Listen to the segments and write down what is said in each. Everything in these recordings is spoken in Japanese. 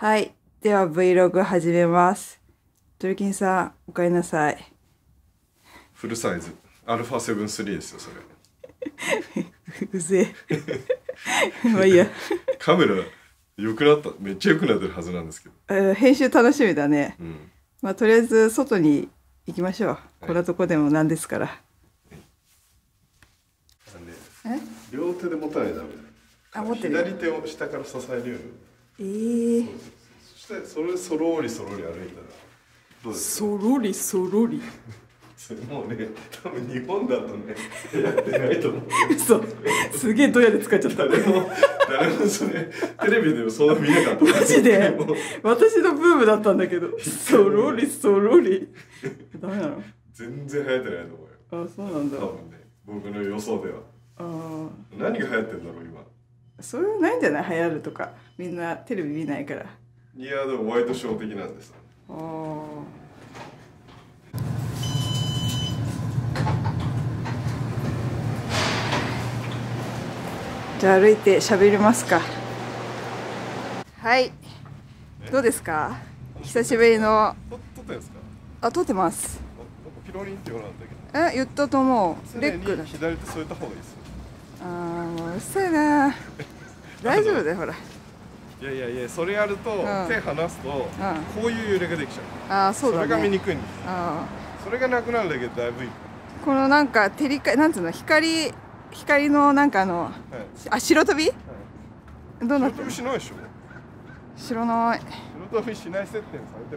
はい。では Vlog 始めます。ドリキンさん、おかえりなさい。フルサイズ。α7-3 ですよ、それ。うぜえ。まあいいや。カメラ、良くなった。めっちゃ良くなってるはずなんですけど。編集楽しみだね。うん、まあ、とりあえず、外に行きましょう。はい、こんなとこでもなんですから。はい、両手で持たないとダメだ。あ、持ってる。左手を下から支えるように。そしてそれそろりそろり歩いたらどうですか？そろりそろりそれもうね、多分日本だとねやってないと思う。そうすげえドヤで使っちゃった。誰もそれテレビでもそんな見なかった。マジで私のブームだったんだけどそろりそろりダメなの？全然流行ってないと思うよ。あ、そうなんだ。多分ね、僕の予想では。ああ、何が流行ってんだろう今。それはないんじゃない？流行るとか。みんなテレビ見ないから。いや、でもワイドショー的なんです。ああ。じゃあ歩いて喋りますか。はい。どうですか？久しぶりの。撮ってますか？あ、撮ってます。ピロリンって言わなかったけど。え、言ったと思う。レックだ。左手添えた方がいいです。ああ、もううるさいな。大丈夫だよ、ほら。いやいやいや、それやると、手離すと、こういう揺れができちゃう。ああ、そうだね。それが見にくいんです。それがなくなるだけでだいぶいい。このなんか、照りか、なんつうの、光のなんかあ、白飛び。どうなって。白飛びしないでしょ。知らない。白飛びしない設定され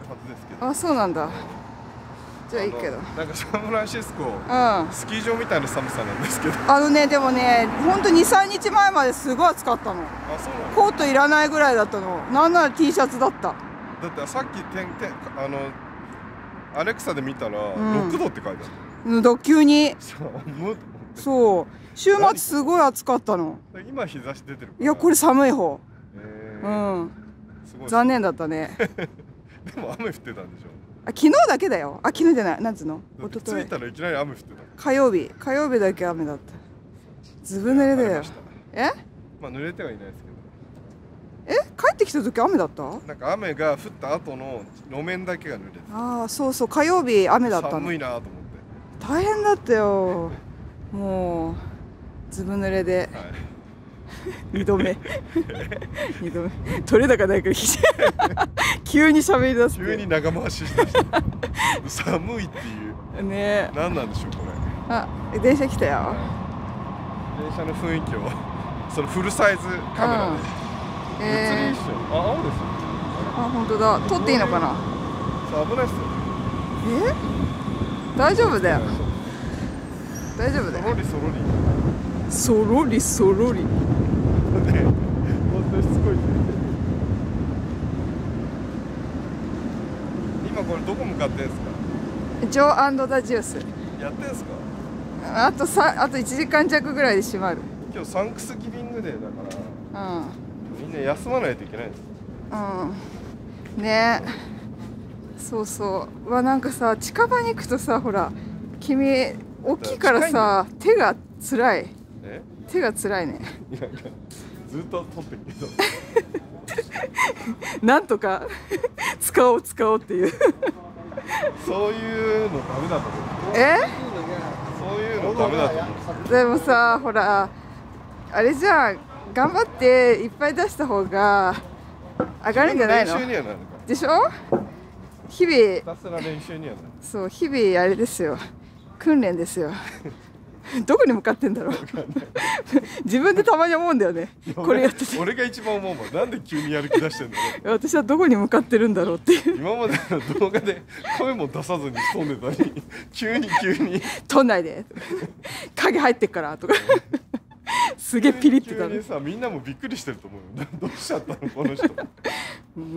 てるはずですけど。あ、そうなんだ。じゃあいいけど、なんかサンフランシスコ、スキー場みたいな寒さなんですけど、あのね、でもね、ほんと23日前まですごい暑かったの。あ、そうなの。コートいらないぐらいだったの。なんなら T シャツだった。だってさっきアレクサで見たら6度って書いてあるの。急にそう、週末すごい暑かったの。今日差し出てる。いや、これ寒い方。残念だったね。でも雨降ってたんでしょ。あ、昨日だけだよ。あ、昨日じゃない、なんつうの、おととい着いたらいきなり雨降ってた。火曜日だけ雨だった。ずぶ濡れだよ。え、まあ濡れてはいないですけど。え、帰ってきた時雨だった？なんか雨が降った後の路面だけが濡れてた。ああ、そうそう、火曜日雨だったの。寒いなと思って大変だったよ。もうずぶ濡れで、はい、2度目取れ高ないから急に喋り出す。急に長回しして寒いっていうね。何なんでしょうこれ。あ、電車来たよ。電車の雰囲気をそのフルサイズカメラで映りして。あ、青ですよ。あ、本当だ。撮っていいのかな。危ないっすよ。え、大丈夫だよ、大丈夫だよ。そろりそろりしつこいね。今これどこ向かってんすか？ジョー&ザ・ジュースやってんすか？あと1時間弱ぐらいで閉まる。今日サンクスギビングデーだから、みんな休まないといけないです。うん、ねえ、そうそう。わ、なんかさ、近場に行くとさ、ほら君大きいからさ、手がつらい。手がつらいね。ずっと撮ってきた。なんとか使おうっていう。そういうのダメだと思う。え？そういうのダメだと思う。でもさ、ほらあれじゃん、頑張っていっぱい出した方が上がるんじゃないの？練習にはなるから。でしょ？日々。ひたすら練習にはなる。そう、日々あれですよ。訓練ですよ。どこに向かってんだろう。自分でたまに思うんだよね。これやってて。俺が一番思うもん。なんで急にやる気出してんだろう。私はどこに向かってるんだろうっていう。今までの動画で声も出さずに飛んでたり、急に。飛んないで。影入ってっからとか。すげえピリってたの。急にさ、みんなもびっくりしてると思うよ。どうしちゃったのこの人。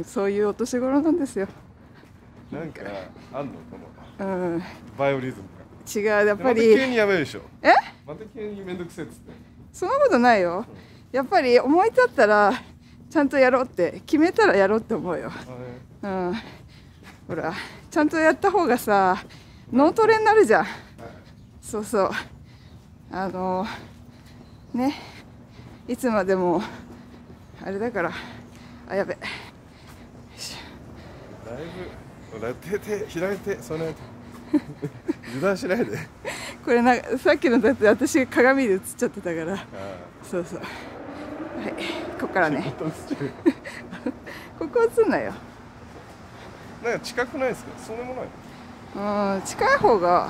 そういうお年頃なんですよ。なんかあんのこの。バイオリズム。違う、やっぱり急にやめるでしょ。え？また急にめんどくせえっつって。そんなことないよ。やっぱり思い立ったらちゃんとやろうって決めたらやろうって思うよ。うん。ほら、ちゃんとやった方がさ、脳トレになるじゃん。そうそう。ね、いつまでもあれだから。あ、やべ。だいぶ手開いてその油断しないでこれなんかさっきのだって私鏡で映っちゃってたから、そうそう、はい、ここからねここ映んなよ。なんか近くないですか？そうでもない。うん、近い方が、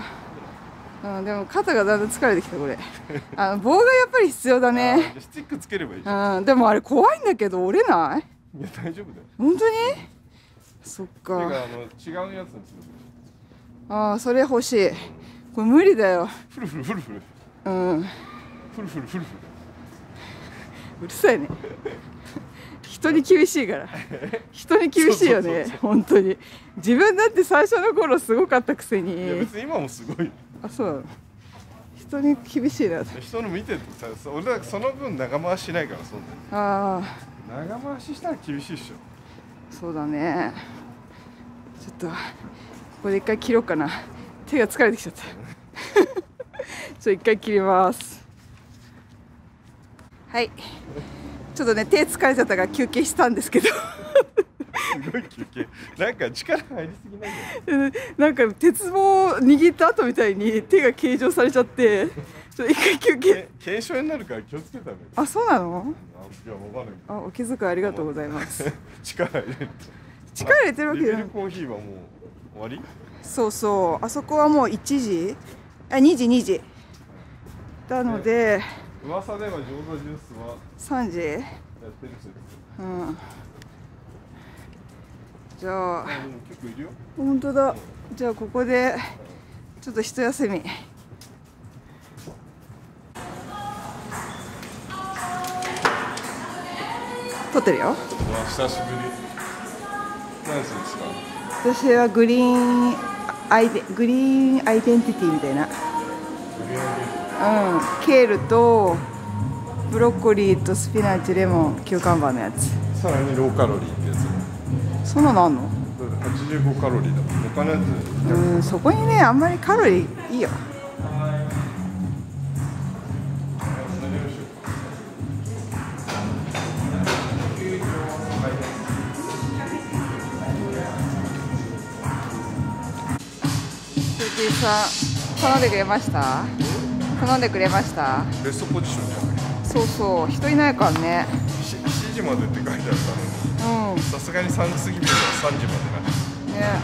うん、でも肩がだんだん疲れてきたこれ棒がやっぱり必要だね。スティックつければいいじゃん。うん、でもあれ怖いんだけど折れない？いや大丈夫だよ。本当に？そっか。違うやつにする。ああ、それ欲しい。これ無理だよ。フルフルフルフル。うん。フルフルフルフル。うるさいね。人に厳しいから。人に厳しいよね。本当に。自分だって最初の頃すごかったくせに。いや別に今もすごい。あ、そう。人に厳しいな。人の見ててさ、俺らその分長回ししないからそうだよ。ああ。長回ししたら厳しいっしょ。そうだね。ちょっとここで一回切ろうかな。手が疲れてきちゃったちょっと一回切ります。はい、ちょっとね手疲れちゃったから休憩したんですけどすごい休憩。なんか力入りすぎないでなんか鉄棒を握った後みたいに手が計上されちゃってちょっと一回休憩。軽症になるから気をつけたね。あ、そうなの？いや、わかんない。あ、お気遣いありがとうございます力入れてる。力入れてるわけじゃない。レベルコーヒーはもう終わり？そうそう。あそこはもう1時？あ、2時。なので噂では餃子ジュースは3時やってるそうです。うん。じゃあ、結構いるよ。本当だ。じゃあここでちょっと一休み。撮ってるよ。久しぶり。何するんですか？私はグリーンアイデンティティみたいな。うん、ケールとブロッコリーとスピナッチ、レモン、キューカンバーのやつ。さらにローカロリーってやつ。そんなのあんの？85カロリーだもん。他のやつ。うん、そこにね、あんまりカロリーいいよ。鈴木さん、頼んでくれました？頼んでくれました？ベストポジションじゃない？そうそう、人いないからね。7時までって書いてあるから。さすがに3時過ぎて3時までな。ね、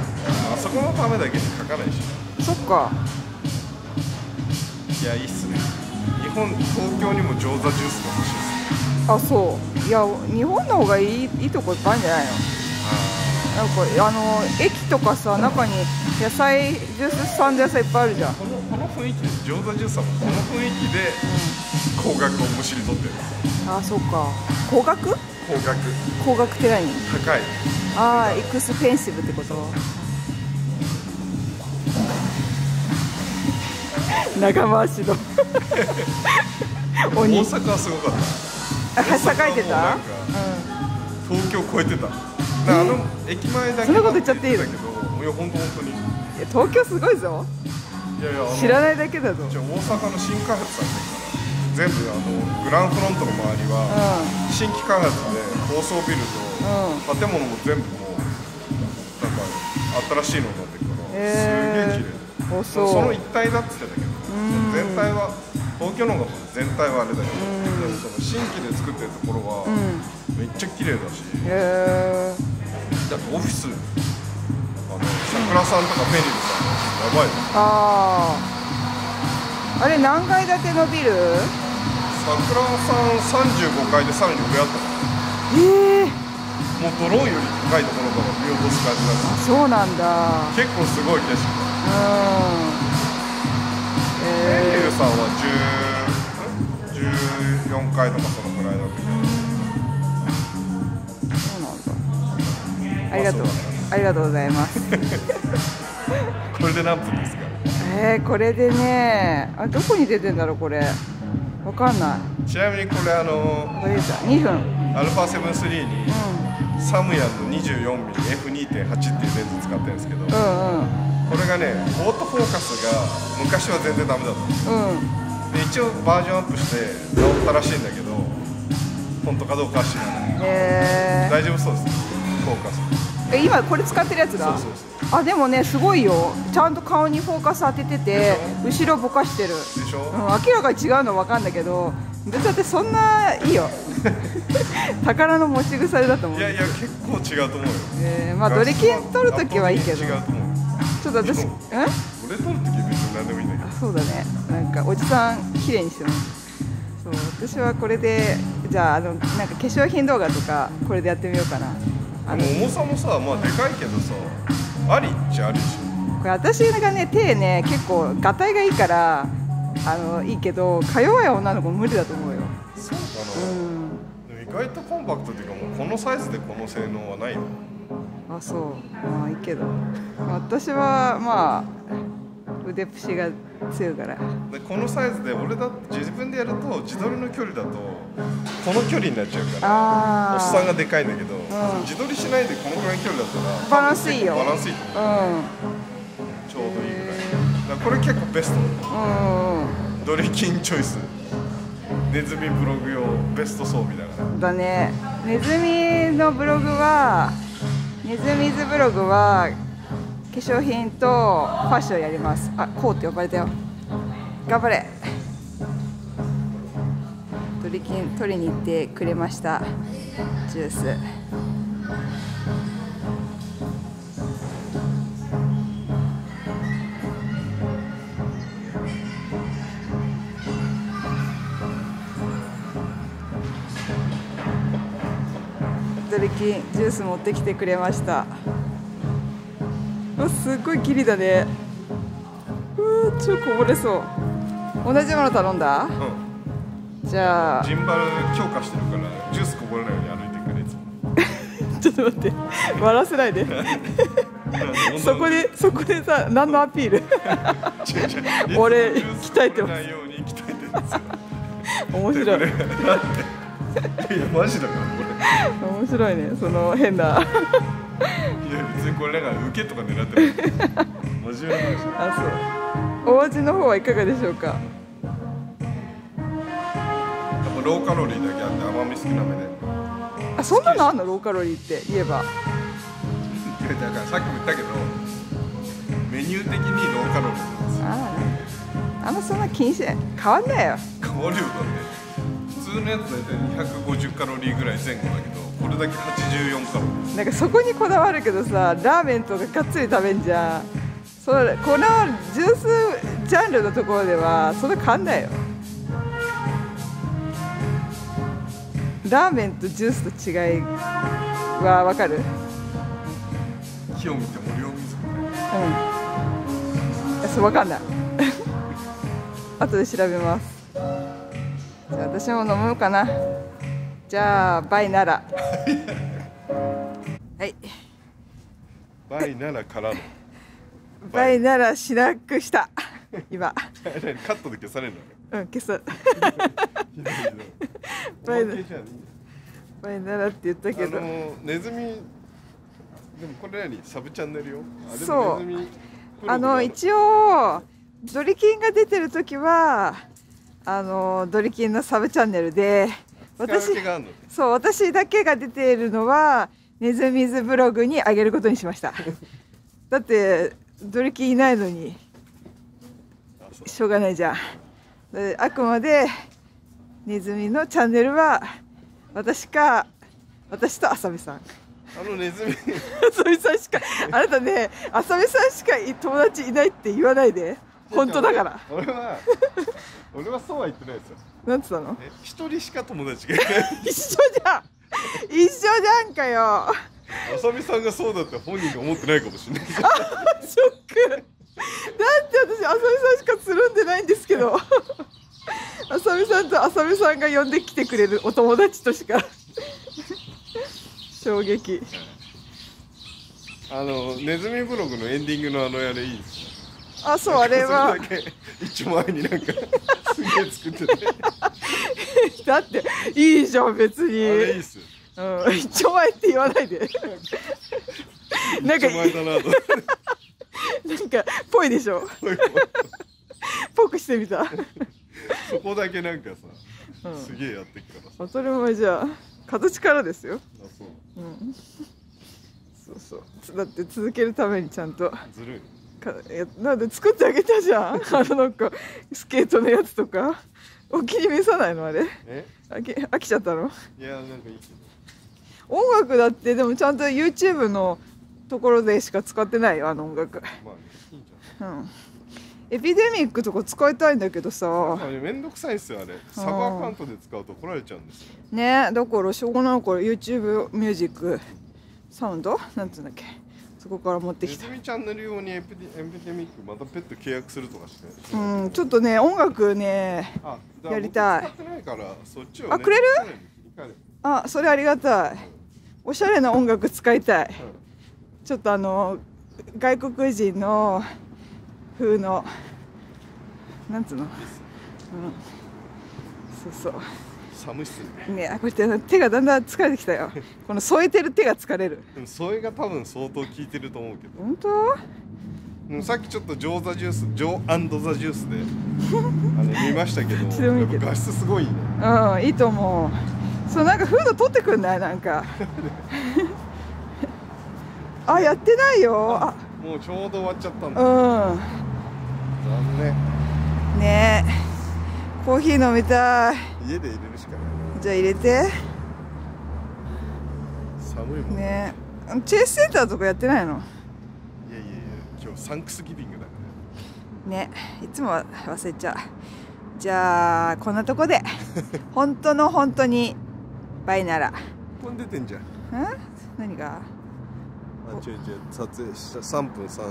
あそこのためだけに書かないし。そっか。いや、いいっすね。東京にも餃子ジュースが欲しいっす。あ、そう。いや、日本の方がいいとこいっぱいあるんじゃないの？なんか駅とかさ、中に野菜ジュースさんで野菜いっぱいあるじゃん。この雰囲気で餃子ジュースさんもこの雰囲気で高額をむしり取ってる。あ、そっか。高額？高額って何？高い。ああ、エクスペンシブってこと。長回しの鬼。大阪はすごかった。栄えてた。東京超えてた。あの駅前だけ。そんなこと言っちゃっていいの？いや、本当に。いや、東京すごいぞ。いやいや、知らないだけだぞ。じゃあ大阪の新開発さんだから全部グランフロントの周りは新規開発で、高層ビルと建物も全部もうなんか新しいのになってるからすげえ綺麗。その一体だって言ってたけど、全体は東京の方が全体はあれだけど、新規で作ってるところはめっちゃ綺麗だし、だってオフィス桜さんとかフェリーさんやばいです。あれ何階建てのビル？桜さん35階で36やったから。ええー。もうドローンより高いところから見落とす感じだから。そうなんだ。結構すごい景色。メリルさんは14階とかそのくらいだった。そうなんだ。ありがとう。ありがとうございます。これで何分ですか？これでね、どこに出てんだろうこれ。わかんない。ちなみにこれ2分アルファ7-3にサムヤンの 24mm F2.8 っていうレンズ使ってるんですけど、これがね、オートフォーカスが昔は全然ダメだったんですよ。で一応バージョンアップして直ったらしいんだけど、本当かどうかは知らない。大丈夫そうです。フォーカス今これ使ってるやつだ。あ、でもねすごいよ、ちゃんと顔にフォーカス当ててて後ろぼかしてるでしょ、うん、明らかに違うの分かんだけど別だってそんないいよ宝の持ち腐れだと思う。いやいや結構違うと思うよ。まあドリキン取るときはいいけど、ちょっと私、うん、俺取るとき別に何でもいいんだけど。そうだね、なんかおじさん綺麗にしてます。そう、私はこれでじゃあなんか化粧品動画とかこれでやってみようかな。重さもさ、まあでかいけどさ、ありっちゃあるし。これ私がね手ね結構ガタイがいいからいいけど、か弱い女の子無理だと思うよ。そうかな、うん、でも意外とコンパクトっていうか、もうこのサイズでこの性能はないよ。あ、そう、まあいいけど私はまあ腕っぷしが強いからで、このサイズで俺だって自分でやると自撮りの距離だとこの距離になっちゃうから、おっさんがでかいんだけど、うん、自撮りしないでこのぐらいの距離だったらバランスいいよ。バランスいいと思う、うん、ちょうどいいぐらい。だからこれ結構ベストだ、うん、ドリキンチョイスネズミブログ用ベスト装備だから。だね、ネズミのブログはネズミズブログは化粧品とファッションやります。あ、こうって呼ばれたよ。頑張れ。ドリキン取りに行ってくれました。ジュースドリキンジュース持ってきてくれました。すごいきりだね。うわ、超こぼれそう。同じもの頼んだ。うん、じゃあ。ジンバル強化してるから、ジュースこぼれないように歩いてくれ。ちょっと待って、笑わせないで。そこでさ、何のアピール。俺、鍛えてます。面白い。いや、マジだから、これ。面白いね、その変な。いや別にこれなんか受けとか狙ってない。真面目な話。あ、そう。お味の方はいかがでしょうか。やっぱローカロリーだけあって甘み少なめで。あ、そんなのあんの、ローカロリーって言えば。だからさっきも言ったけどメニュー的にローカロリーなんですよ。あんまそんな気にしない。変わんないよ。変わるよ、だって普通のやつ大体250カロリーぐらい前後だけど。これだけ84カロリー。なんかそこにこだわるけどさ、ラーメンとかがっつり食べんじゃん。それこのジュースジャンルのところではそれ変わんないよ。ラーメンとジュースと違いはわかる？木を見て森を見ず。うん。そう、わかんない。後で調べます。じゃあ私も飲もうかな。じゃあバイならはいバイならからのバイならしなくした今カットで消されるの。うん、消さバイならって言ったけど、ネズミでもこれ何サブチャンネルよ。そう、一応ドリキンが出てる時はドリキンのサブチャンネルで私だけが出ているのはネズミズブログにあげることにしましただってドリキンいないのにしょうがないじゃん。あくまでネズミのチャンネルは私と浅見さん、ネズミ浅見さんしか、あなたね浅見さんしか友達いないって言わないで。本当だから。俺はそうは言ってないですよ。なんつったの？一人しか友達がいない。一緒じゃん。一緒じゃんかよ。あさみさんがそうだって本人が思ってないかもしれない。あ、ショック。だって私あさみさんしかつるんでないんですけど。あさみさんとあさみさんが呼んできてくれるお友達としか。衝撃。ネズミブログのエンディングのあれいいですか？あ、そう、あれは一応前になんかすげえ作っててだっていいじゃん別に。あれいいっす。うん、一応前って言わないでなんか一丁前だなとなんかぽいでしょぽくしてみたそこだけなんかさ、うん、すげえやってっからさ。それもじゃあ形からですよ。あ、そう、うん、そうそうだって続けるためにちゃんとずるいなんで作ってあげたじゃんあのなんかスケートのやつとかお気に召さないのあれ飽きちゃったの。いやなんかいいけど音楽だってでもちゃんと YouTube のところでしか使ってないよあの音楽。まあいいんじゃない。うんエピデミックとか使いたいんだけどさめんどくさいっすよあれサブアカウントで使うと怒られちゃうんですよね。だからしょうがないから YouTube ミュージックサウンドなんつうんだっけそこから持ってきた。ネズミチャンネル用にエピデミックまたペット契約するとかしてうんちょっとね音楽ねやりたい。あくれるあそれありがたい。おしゃれな音楽使いたい、うん、ちょっとあの外国人の風のなんつうの、うん、そうそう寒いっすね。こうやって手がだんだん疲れてきたよこの添えてる手が疲れる。でも添えが多分相当効いてると思うけど本当さっきちょっとジョーザジュースジョー&ザジュースで見ましたけどやっぱ画質すごいね。うんいいと思う。そうなんかフード取ってくんないなんかあやってないよ。あもうちょうど終わっちゃったんだ。うん残念ねえコーヒー飲みたい。家で入れるしかないな。じゃあ入れて寒いもんねえ。チェイスセンターとかやってないの。いやいやいや今日サンクスギビングだからねえいつも忘れちゃう。じゃあこんなとこで本当の本当にバイなら飛んでてんじゃん。何が撮影した3分30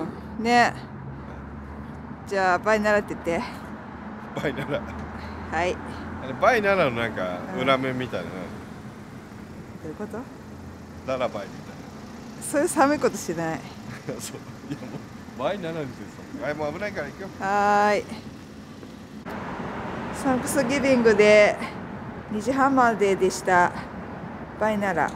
秒、うん、ねじゃあバイナラって言ってバイナラはいあれバイナラのなんか裏面みたいな、うん、どういうことララバイみたいなそういう寒いことしないそういやもうバイナラみたいなもう危ないから行くよ。はーいサンクスギビングで2時半まででしたバイナラ。